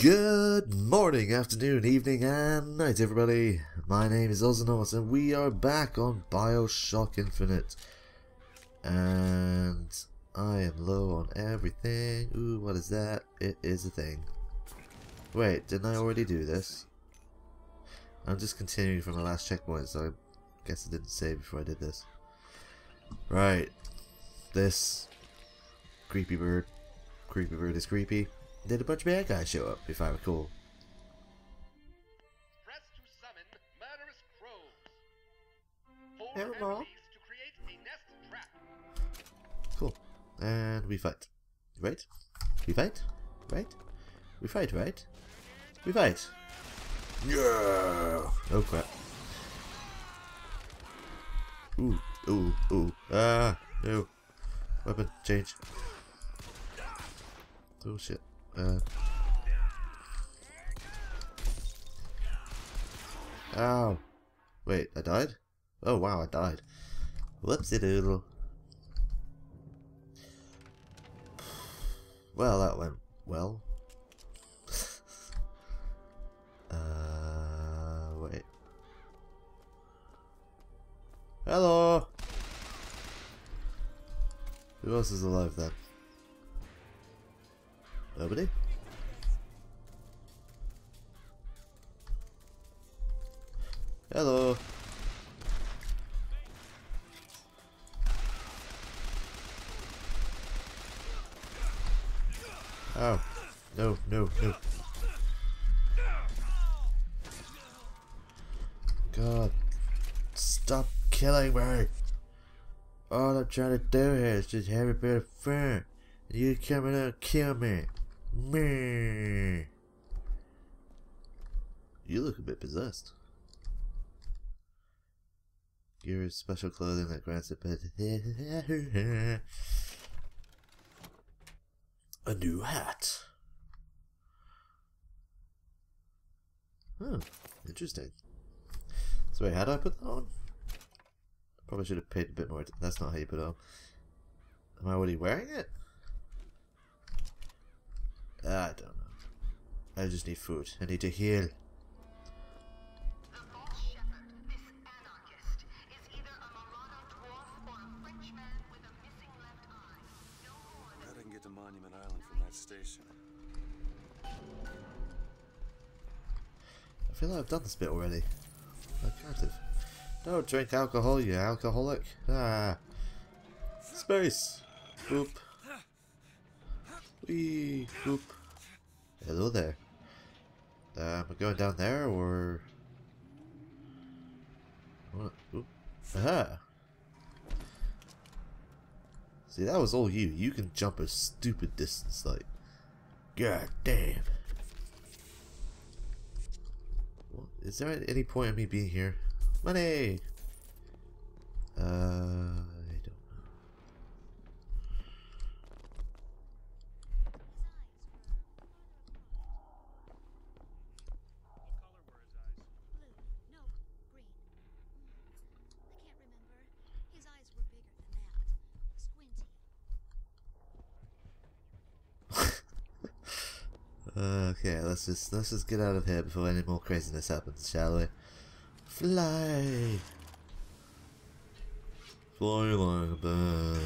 Good morning, afternoon, evening, and night, everybody. My name is Ozanos, and we are back on Bioshock Infinite. And I am low on everything. Ooh, what is that? It is a thing. Wait, didn't I already do this? I'm just continuing from the last checkpoint, so I guess I didn't save before I did this. Right. This creepy bird. Creepy bird is creepy. Did a bunch of bad guys show up, if I recall? Press to summon murderous crows. Hold enemies to create a nest trap. Cool. And we fight. Right? We fight? Right? We fight, right? We fight. Yeah. Oh crap. Ooh, ooh, ooh. Ah, no. Weapon change. Oh shit. Ow. Wait, I died? Oh wow, I died. Whoopsie doodle. Well, that went well. Wait. Hello! Who else is alive then? Nobody? Hello! Oh, no, no, no. God, stop killing me! All I'm trying to do here is just have a bit of fun. And you coming out and kill me. Me. You look a bit possessed. Gear is special clothing that grants it a new hat. Oh, interesting. So wait, how do I put that on? Probably should have paid a bit more. That's not how you put it on. Am I already wearing it? I don't know. I just need food. I need to heal. The false shepherd, this anarchist, is either a Marana dwarf or a Frenchman with a missing left eye. No more than... I can get to Monument Island from that station. I feel like I've done this bit already. I can't have. Don't drink alcohol, you alcoholic. Ah. Space. Boop. Wee, whoop. Hello there. Am I going down there or? Oop. Aha! See, that was all you. You can jump a stupid distance, like. God damn. Is there any point in me being here? Money. Okay, let's just get out of here before any more craziness happens, shall we? Fly, fly like a bird.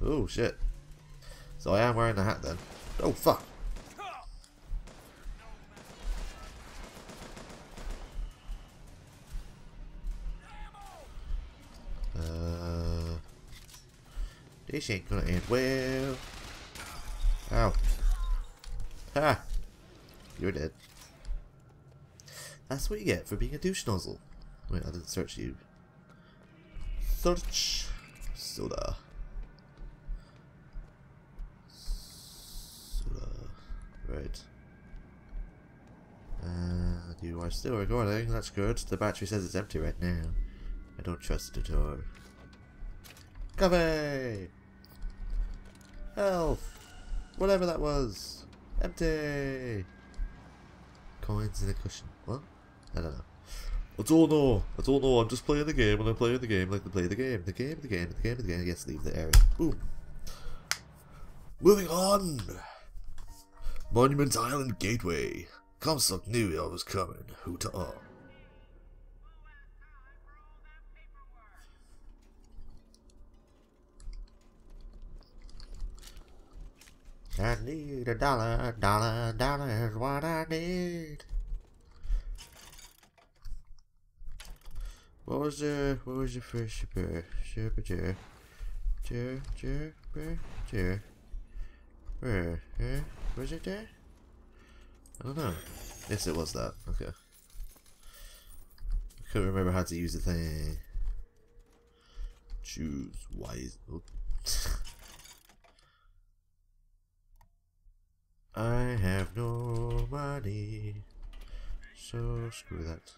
Oh shit! So I am wearing the hat then. Oh fuck! This ain't gonna end well. Ow. Ah! You're dead. That's what you get for being a douche nozzle. Wait, I didn't search you. Search soda. Soda. Right. And you are still recording, that's good. The battery says it's empty right now. I don't trust it at all. Cover! Health! Whatever that was! Empty! Coins in a cushion. What? I don't know. I don't know! I don't know! I'm just playing the game and I'm playing the game like they play the game. The game, the game, the game, the game. Yes, leave the area. Boom! Moving on! Monument Island Gateway. Comstock knew I was coming. Who to all? I need a dollar is what I need. What was the first super? Where? Was it there? I don't know. Yes, it was that. Okay. I couldn't remember how to use the thing. Choose wise. Oh. I have no money, so screw that.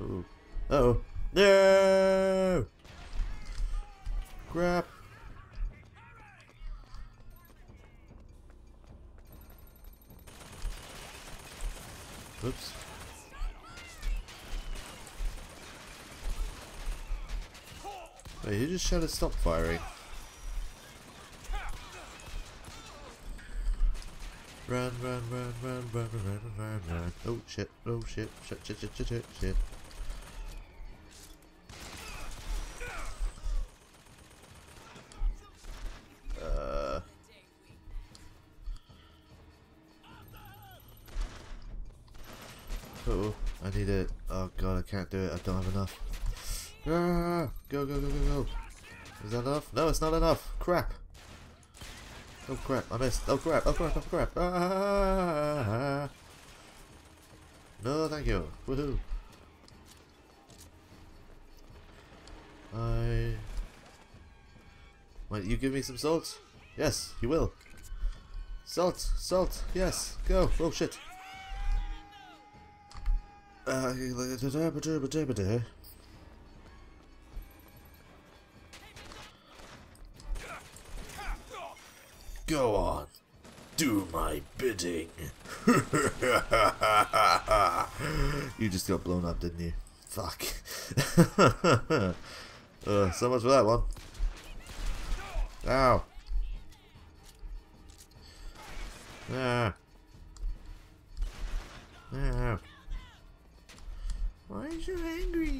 Oh. Uh-oh. No! Crap. Oops. Wait, who just shouted stop firing? Run. Oh shit. I need it. Oh god, I can't do it. I don't have enough. Ah, go. Is that enough? No, it's not enough. Crap. Oh crap, I missed. Oh crap. Ah. No, thank you. Woohoo. Wait, you give me some salt? Yes, you will. Salt. Yes, go. Oh shit. Go on, do my bidding. You just got blown up, didn't you? Fuck. So much for that one. Ow. Ah. Why are you so angry?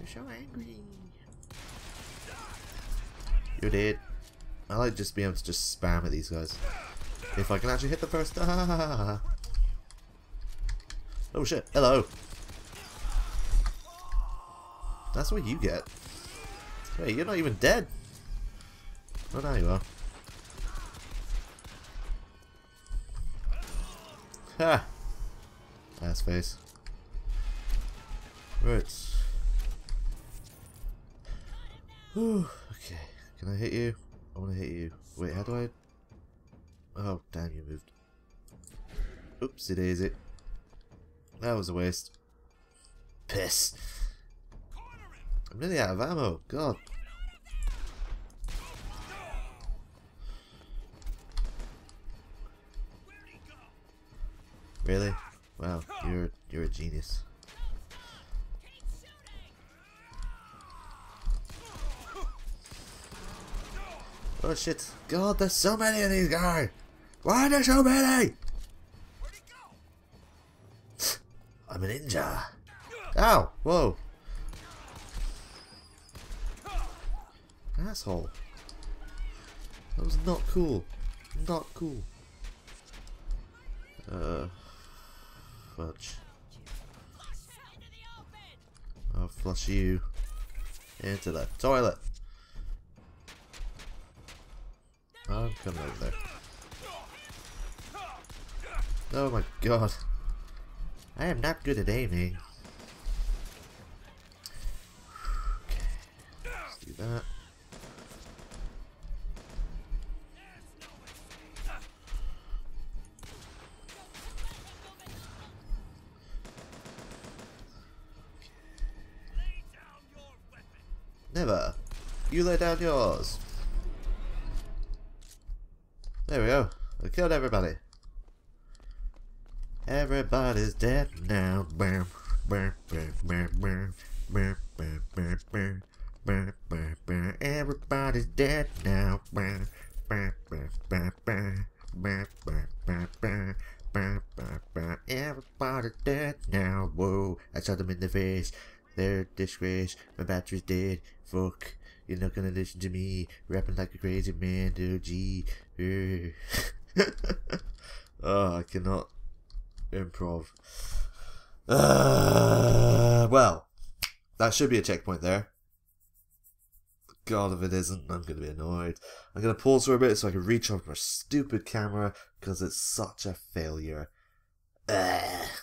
You're so angry. You're dead. I like just being able to just spam at these guys. If I can actually hit the first. Oh shit, hello. That's what you get. Wait, you're not even dead. Oh, now you are. Ha! Ass face. Right. Whew. Okay. Can I hit you? I want to hit you. Wait, how do I? Oh, damn, you moved. Oopsie daisy. That was a waste. Piss. I'm nearly out of ammo. God. Really? Wow, you're a genius. Oh shit! God, there's so many of these guys. Why are there so many? I'm a ninja. Ow! Whoa! Asshole! That was not cool. Not cool. Fudge. I'll flush you into the toilet. I'm coming over there. Oh my god. I am not good at aiming. Okay. Let's do that. Never. You lay down yours. There we go. I killed everybody. Everybody's dead now. Everybody's dead now. Everybody's dead now. Whoa, I shot them in the face. They're disgrace. My battery's dead. Fuck. You're not gonna listen to me. Rapping like a crazy man. Oh, gee. Oh, I cannot improv. Well, that should be a checkpoint there. God, if it isn't, I'm gonna be annoyed. I'm gonna pause for a bit so I can recharge my stupid camera because it's such a failure. Back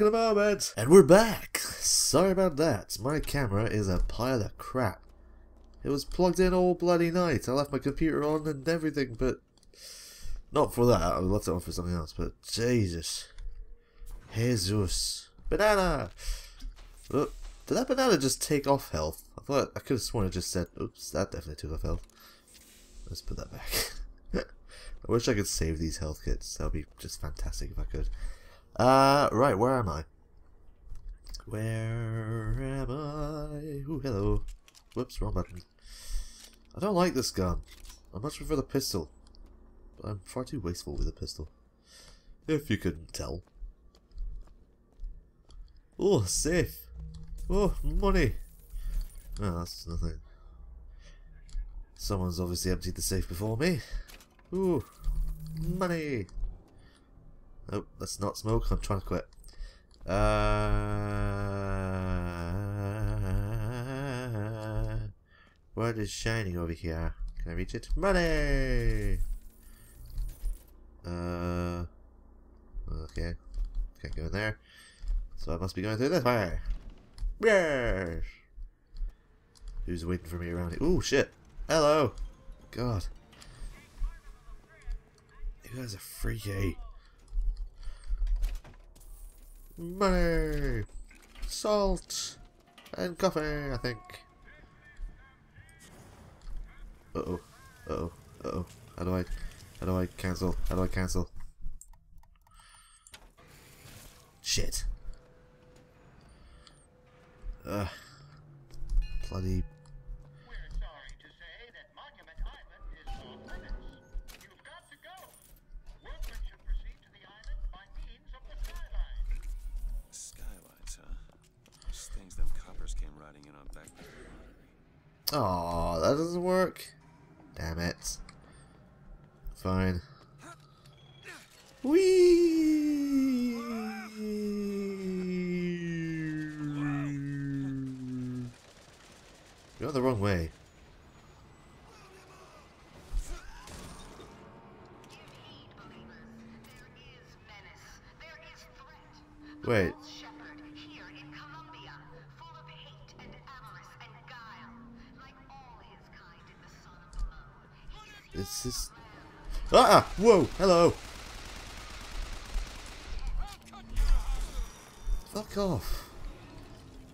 in a moment, and we're back. Sorry about that. My camera is a pile of crap. It was plugged in all bloody night. I left my computer on and everything, but not for that. I left it on for something else. But Jesus, Jesus, banana. Oh, did that banana just take off health? I thought I could have sworn it just said. Oops, that definitely took off health. Let's put that back. I wish I could save these health kits. That would be just fantastic if I could. Right, where am I? Where am I? Ooh, hello. Whoops, wrong button. I don't like this gun. I much prefer the pistol. But I'm far too wasteful with a pistol. If you couldn't tell. Oh, safe. Oh, money. Oh, that's nothing. Someone's obviously emptied the safe before me. Ooh, money. Nope, let's not smoke. I'm trying to quit. What is shining over here? Can I reach it? Money! Okay. Can't go in there. So I must be going through this way. Yes! Who's waiting for me around here? Ooh, shit. Hello. God. You guys are freaky. Money, salt, and coffee, I think. Uh-oh, uh-oh, uh-oh. How do I cancel? How do I cancel? Shit. Ugh. Bloody... We're sorry to say that Monument Island is off limits. You've got to go. Workmen should proceed to the island by means of the skyline. Skylines, huh? Those things them coppers came riding in on back. Aww, that doesn't work. Damn it. Fine. Whee! You're the wrong way. Wait. This is... Ah! Whoa! Hello! Fuck off!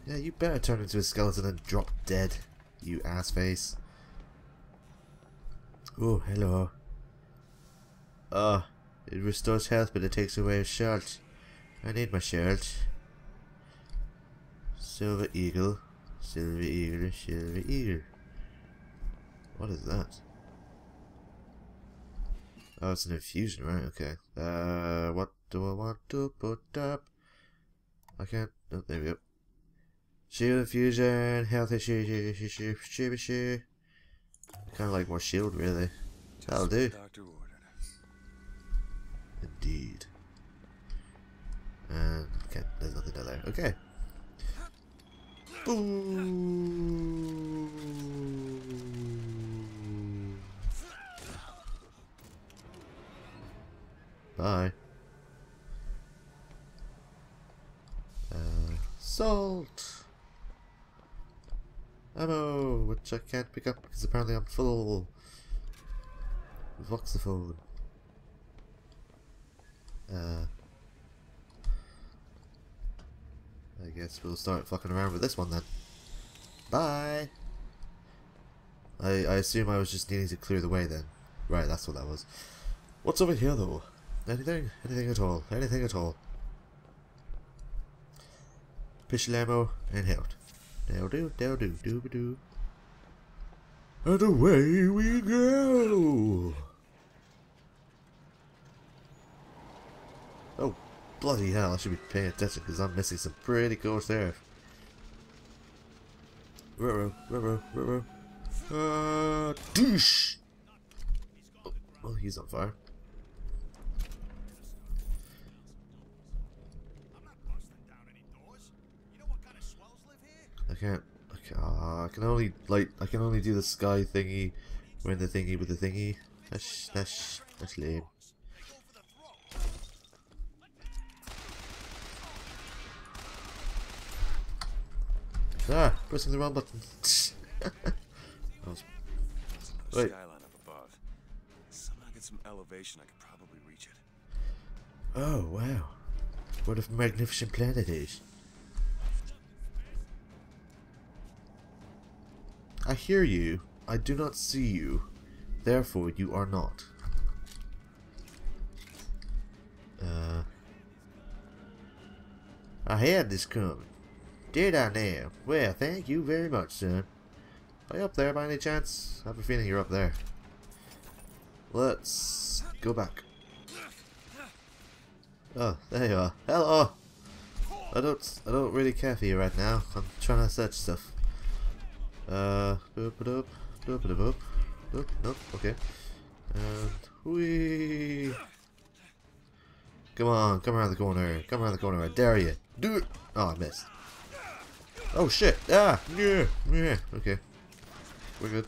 Yeah, you better turn into a skeleton and drop dead, you assface. Oh, hello. It restores health, but it takes away a shirt. I need my shirt. Silver eagle. Silver eagle. Silver eagle. What is that? Oh, it's an infusion, right? Okay. What do I want to put up? I can't. Oh, there we go. Shield infusion, health issue. Kind of like more shield, really. That'll do. Indeed. And okay, there's nothing down there. Okay. Boom. Bye. Salt! Ammo, which I can't pick up because apparently I'm full. Voxophone. I guess we'll start fucking around with this one then. Bye! I assume I was just needing to clear the way then. Right, that's what that was. What's over here though? Anything at all, anything at all. Pistol ammo and health. They'll do, dooba-doo. And away we go! Oh, bloody hell, I should be paying attention because I'm missing some pretty cool stuff. Douche! Oh, well, he's on fire. I can only do the sky thingy when the thingy with the thingy. That's lame. Ah, pressing the wrong button. Wait. Skyline up above. Somehow get some elevation, I could probably reach it. Oh wow. What a magnificent planet is. I hear you, I do not see you, therefore you are not. I had this coming. Did I now? Well, thank you very much, son. Are you up there by any chance? I have a feeling you're up there. Let's go back. Oh, there you are. Hello! I don't really care for you right now. I'm trying to search stuff. Nope, okay. And whee! Come on, come around the corner. Come around the corner, I dare you. Do it! Oh, I missed. Oh shit! Ah! Yeah! Yeah! Okay. We're good.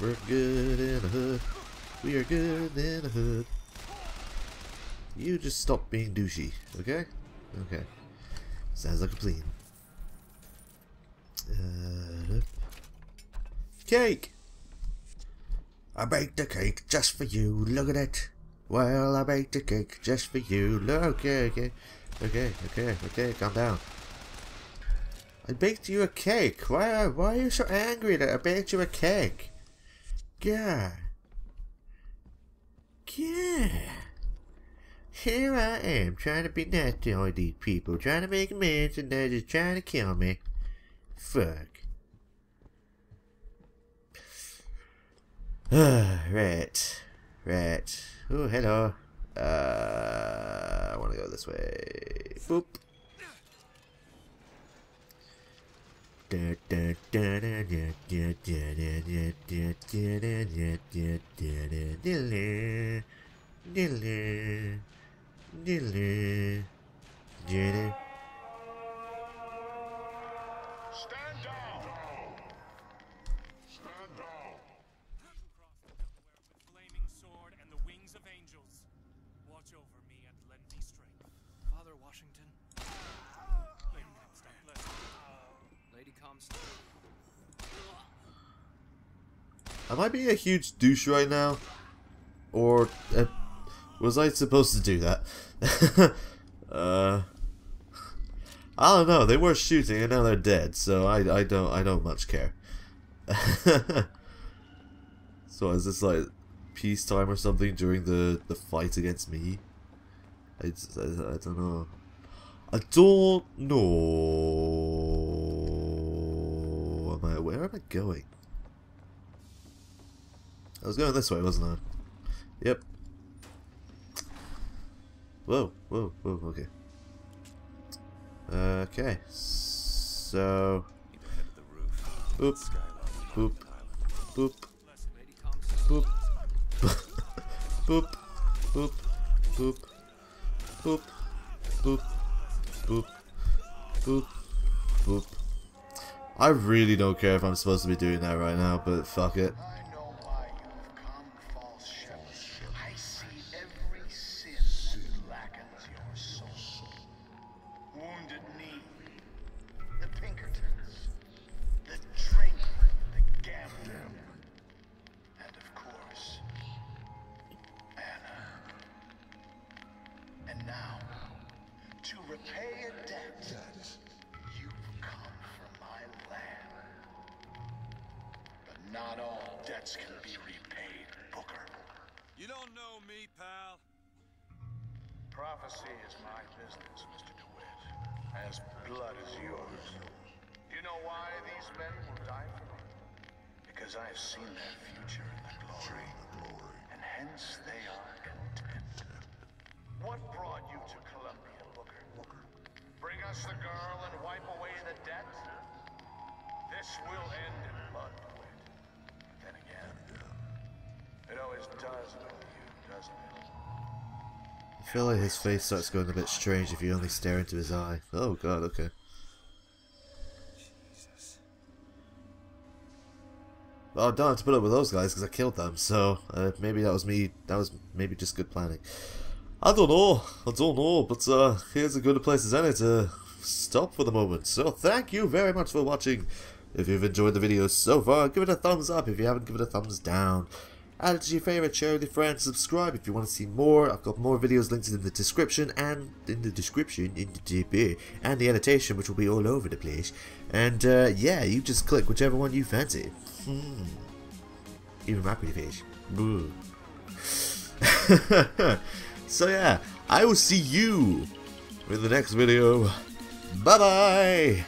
We're good in the hood. We are good in the hood. You just stop being douchey, okay? Okay. Sounds like a plan. Cake! I baked a cake just for you, look at it! Well, I baked a cake just for you, look, okay, calm down. I baked you a cake, why are you so angry that I baked you a cake? Yeah. Yeah. Here I am, trying to be nasty to all these people, trying to make amends and they're just trying to kill me. Fuck. Right. Oh, hello. I want to go this way. Boop. Am I being a huge douche right now? Or was I supposed to do that? I don't know, they were shooting and now they're dead, so I don't much care. So is this like peacetime or something during the fight against me? I don't know. I don't know. Where am I going? I was going this way, wasn't I? Yep. Whoa, okay. Okay, so... Boop, boop, boop, boop, boop, boop, boop, boop, boop, boop, boop, boop. I really don't care if I'm supposed to be doing that right now, but fuck it. Not all debts can be repaid, Booker. You don't know me, pal. Prophecy is my business, Mr. DeWitt, as blood is yours. You know why these men will die for me? Because I have seen their future in the glory, and hence they are content. What brought you to Columbia, Booker? Bring us the girl and wipe away the debt? This will end in blood, DeWitt. Then again, it always does know you, doesn't it? I feel like his face starts going a bit strange if you only stare into his eye. Oh god, okay. Jesus. Well, I don't have to put up with those guys because I killed them, so maybe that was me. That was maybe just good planning. I don't know, but here's as good a place as any to stop for the moment. So thank you very much for watching. If you've enjoyed the video so far, give it a thumbs up. If you haven't, give it a thumbs down. Add it to your favourite, share with your friends, subscribe if you want to see more. I've got more videos linked in the description and in the annotation, which will be all over the place. And yeah, you just click whichever one you fancy. Even my pretty face. So yeah, I will see you in the next video. Bye bye.